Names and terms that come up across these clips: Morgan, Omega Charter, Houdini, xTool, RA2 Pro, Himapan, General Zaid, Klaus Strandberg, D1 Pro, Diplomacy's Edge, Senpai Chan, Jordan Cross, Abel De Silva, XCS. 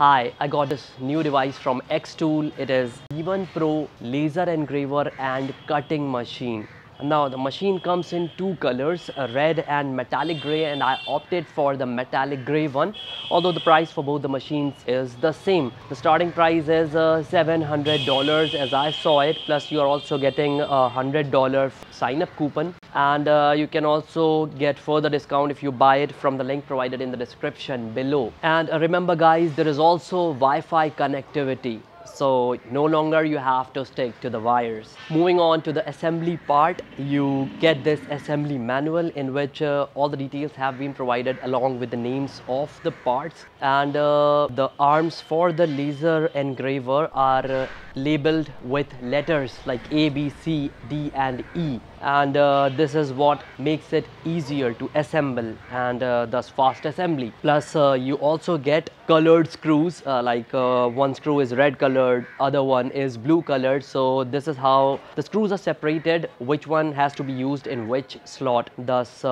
Hi, I got this new device from xTool. It is D1 Pro laser engraver and cutting machine. Now the machine comes in two colors, red and metallic gray, and I opted for the metallic gray one, although the price for both the machines is the same. The starting price is $700 as I saw it, plus you are also getting a $100 sign up coupon, and you can also get further discount if you buy it from the link provided in the description below. And remember guys, there is also Wi-Fi connectivity. So no longer you have to stick to the wires. Moving on to the assembly part, you get this assembly manual in which all the details have been provided along with the names of the parts, and the arms for the laser engraver are labeled with letters like A, B, C, D and E, and this is what makes it easier to assemble and thus fast assembly. Plus you also get colored screws, like one screw is red colored, other one is blue colored, so this is how the screws are separated, which one has to be used in which slot, thus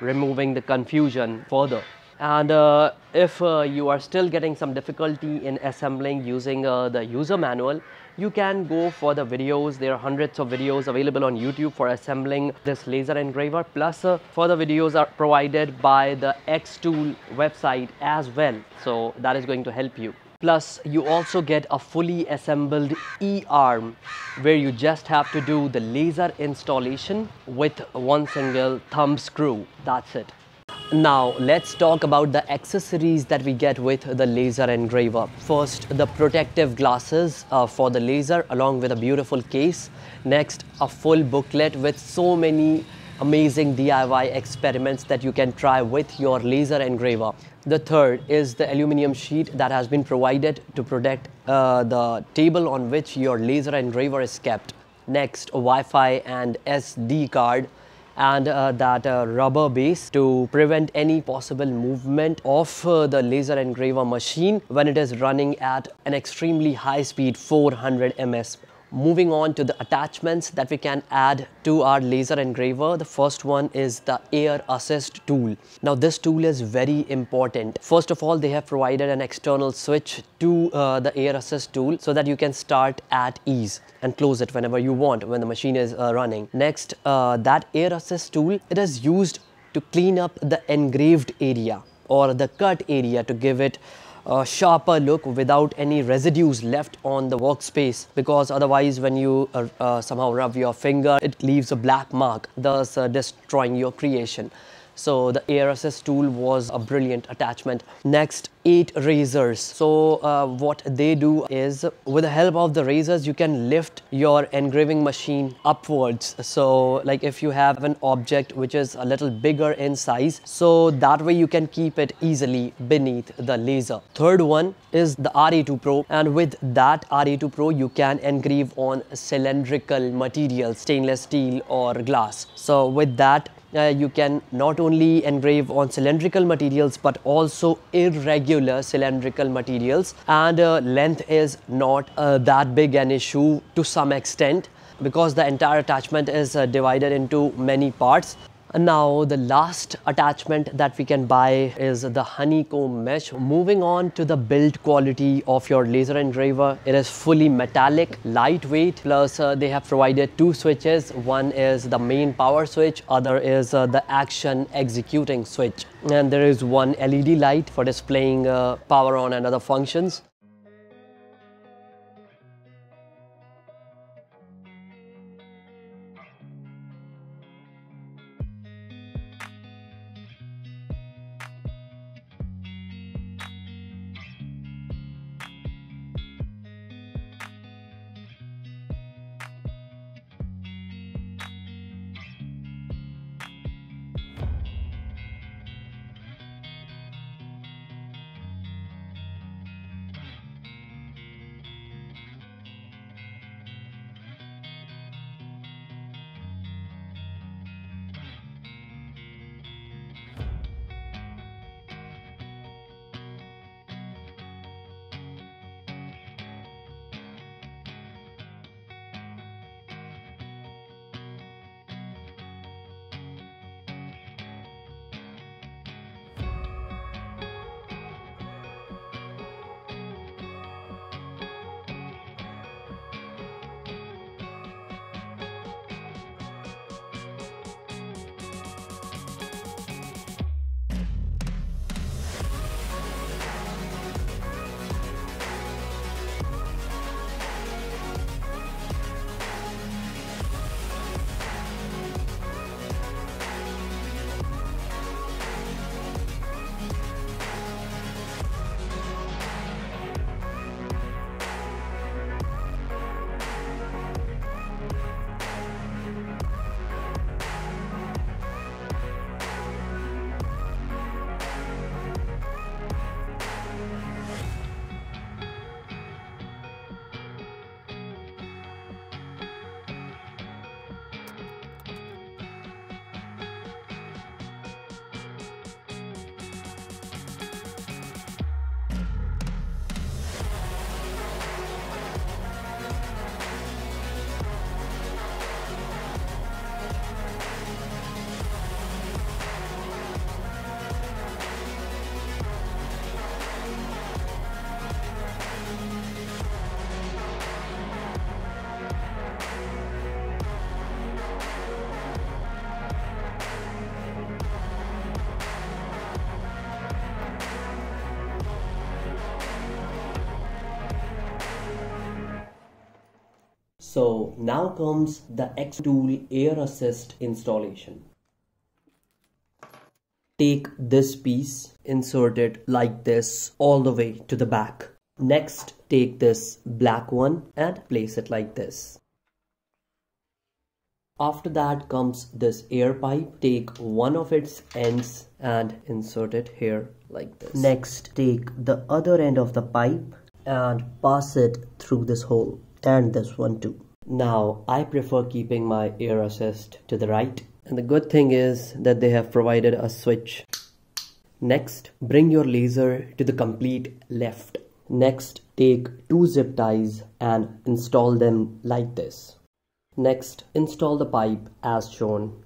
removing the confusion further. And if you are still getting some difficulty in assembling using the user manual, you can go for the videos. There are hundreds of videos available on YouTube for assembling this laser engraver. Plus further videos are provided by the xTool website as well, so that is going to help you. Plus you also get a fully assembled E-arm where you just have to do the laser installation with one single thumb screw. That's it. Now let's talk about the accessories that we get with the laser engraver. First, the protective glasses for the laser along with a beautiful case. Next, a full booklet with so many amazing DIY experiments that you can try with your laser engraver. The third is the aluminum sheet that has been provided to protect the table on which your laser engraver is kept. Next, Wi-Fi and SD card, and that rubber base to prevent any possible movement of the laser engraver machine when it is running at an extremely high speed, 400 ms. Moving on to the attachments that we can add to our laser engraver. The first one is the air assist tool. Now this tool is very important. First of all, they have provided an external switch to the air assist tool so that you can start at ease and close it whenever you want when the machine is running. Next, that air assist tool, it is used to clean up the engraved area or the cut area to give it a sharper look without any residues left on the workspace, because otherwise when you somehow rub your finger, it leaves a black mark, thus destroying your creation. So the air assist tool was a brilliant attachment. Next, 8 razors. So what they do is, with the help of the razors, you can lift your engraving machine upwards. So like if you have an object which is a little bigger in size, so that way you can keep it easily beneath the laser. Third one is the RA2 Pro, and with that RA2 Pro you can engrave on cylindrical material, stainless steel or glass. So with that you can not only engrave on cylindrical materials but also irregular cylindrical materials, and length is not that big an issue to some extent because the entire attachment is divided into many parts. And now the last attachment that we can buy is the honeycomb mesh. Moving on to the build quality of your laser engraver, it is fully metallic, lightweight. Plus they have provided 2 switches. One is the main power switch, other is the action executing switch, and there is one LED light for displaying power on and other functions. So now comes the xTool Air Assist installation. Take this piece, insert it like this all the way to the back. Next, take this black one and place it like this. After that comes this air pipe. Take one of its ends and insert it here like this. Next, take the other end of the pipe and pass it through this hole, and this one too. Now, I prefer keeping my air assist to the right. And the good thing is that they have provided a switch. Next, bring your laser to the complete left. Next, take two zip ties and install them like this. Next, install the pipe as shown.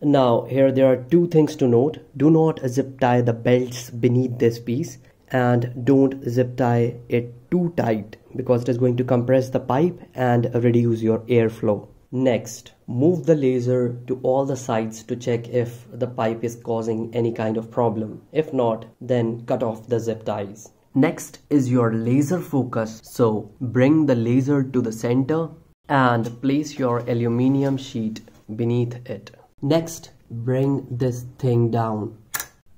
Now, here there are two things to note. Do not zip tie the belts beneath this piece, and don't zip tie it too tight because it is going to compress the pipe and reduce your airflow. Next, move the laser to all the sides to check if the pipe is causing any kind of problem. If not, then cut off the zip ties. Next is your laser focus. So bring the laser to the center and place your aluminium sheet beneath it. Next, bring this thing down.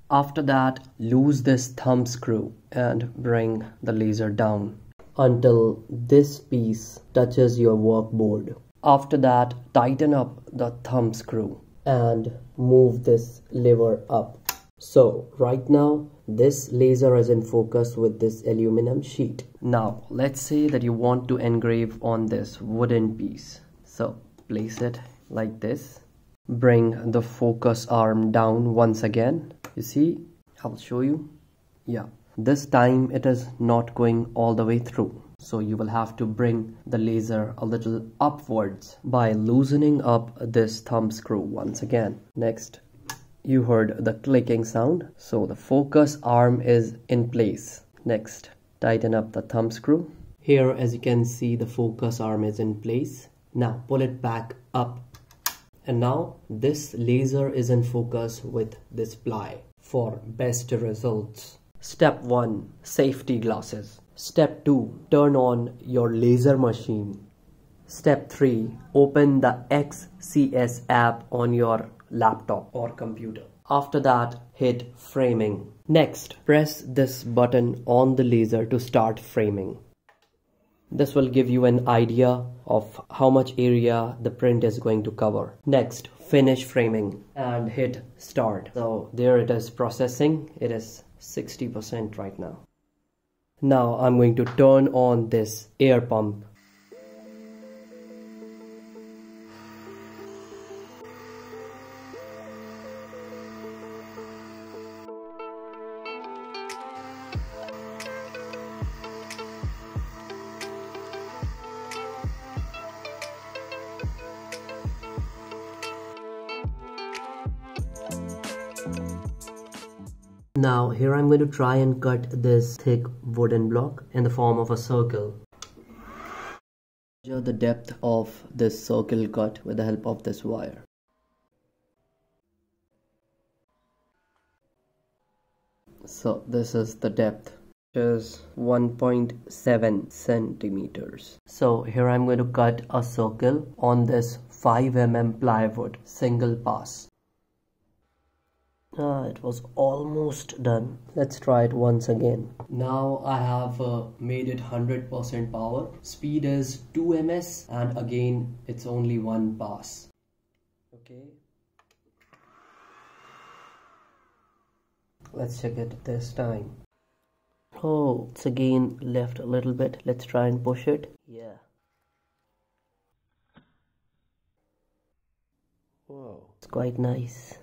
After that, loose this thumb screw and bring the laser down until this piece touches your workboard. After that, tighten up the thumb screw and move this lever up. So right now, this laser is in focus with this aluminum sheet. Now, let's say that you want to engrave on this wooden piece. So place it like this. Bring the focus arm down once again. You see, I'll show you. Yeah, this time it is not going all the way through. So you will have to bring the laser a little upwards by loosening up this thumb screw once again. Next, you heard the clicking sound, so the focus arm is in place. Next, tighten up the thumb screw. Here, as you can see, the focus arm is in place. Now pull it back up. And now this laser is in focus with this ply for best results. Step 1. Safety glasses. Step 2. Turn on your laser machine. Step 3. Open the XCS app on your laptop or computer. After that, hit framing. Next, press this button on the laser to start framing. This will give you an idea of how much area the print is going to cover. Next, finish framing and hit start. So there it is processing. It is 60% right now. Now I'm going to turn on this air pump. Now here I'm going to try and cut this thick wooden block in the form of a circle. Measure the depth of this circle cut with the help of this wire. So this is the depth, which is 1.7 centimeters. So here I'm going to cut a circle on this 5 mm plywood single pass. It was almost done. Let's try it once again. Now I have made it 100% power. Speed is 2 ms, and again it's only one pass. Okay. Let's check it this time. Oh, it's again left a little bit. Let's try and push it. Yeah. Whoa. It's quite nice.